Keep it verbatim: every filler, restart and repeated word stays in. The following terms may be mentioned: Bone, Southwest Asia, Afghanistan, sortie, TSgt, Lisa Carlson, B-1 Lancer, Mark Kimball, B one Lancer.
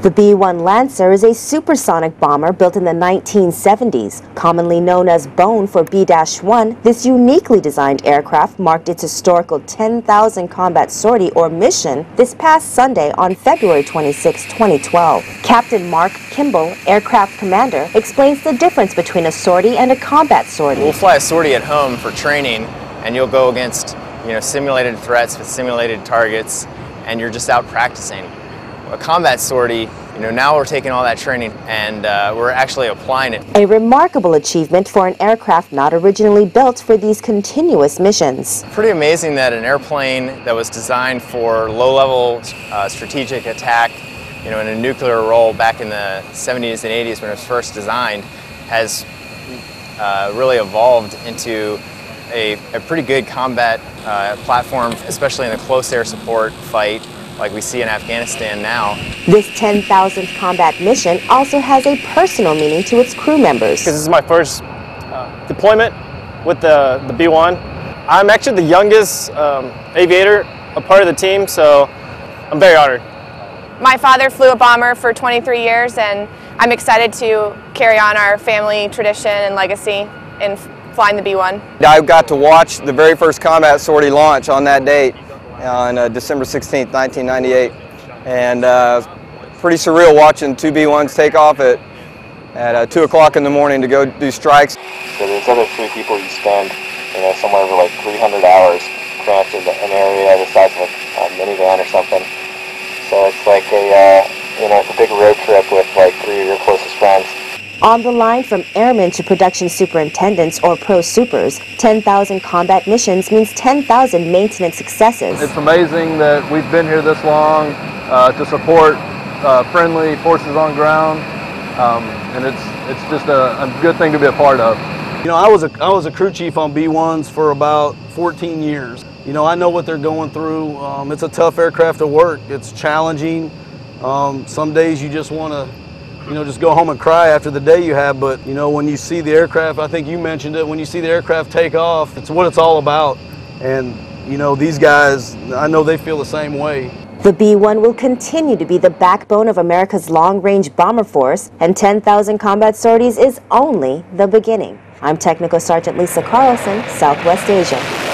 The B one Lancer is a supersonic bomber built in the nineteen seventies. Commonly known as Bone for B one, this uniquely designed aircraft marked its historical ten thousand combat sortie or mission this past Sunday on February twenty-sixth, twenty twelve. Captain Mark Kimball, aircraft commander, explains the difference between a sortie and a combat sortie. We'll fly a sortie at home for training, and you'll go against, you know, simulated threats with simulated targets, and you're just out practicing. A combat sortie, you know, now we're taking all that training and uh, we're actually applying it. A remarkable achievement for an aircraft not originally built for these continuous missions. Pretty amazing that an airplane that was designed for low-level uh, strategic attack, you know, in a nuclear role back in the seventies and eighties when it was first designed, has uh, really evolved into a, a pretty good combat uh, platform, especially in the close air support fight, like we see in Afghanistan now. This ten thousandth combat mission also has a personal meaning to its crew members. Because this is my first uh, deployment with the, the B one. I'm actually the youngest um, aviator, a part of the team, so I'm very honored. My father flew a bomber for twenty-three years, and I'm excited to carry on our family tradition and legacy in flying the B one. I got to watch the very first combat sortie launch on that date, on uh, December sixteenth, nineteen ninety-eight, and uh, pretty surreal watching two B ones take off at, at uh, two o'clock in the morning to go do strikes. So there's other three people who spend, you know, somewhere over like three hundred hours cramped in an area the size of a minivan or something. So it's like a, uh, you know, it's a big road trip with like three of your closest friends. On the line from airmen to production superintendents or pro-supers, ten thousand combat missions means ten thousand maintenance successes. It's amazing that we've been here this long uh, to support uh, friendly forces on ground, um, and it's it's just a, a good thing to be a part of. You know, I was a, I was a crew chief on B ones for about fourteen years. You know, I know what they're going through. Um, it's a tough aircraft to work. It's challenging. Um, some days you just want to, you know, just go home and cry after the day you have, but, you know, when you see the aircraft, I think you mentioned it, when you see the aircraft take off, it's what it's all about. And, you know, these guys, I know they feel the same way. The B one will continue to be the backbone of America's long-range bomber force, and ten thousand combat sorties is only the beginning. I'm Technical Sergeant Lisa Carlson, Southwest Asia.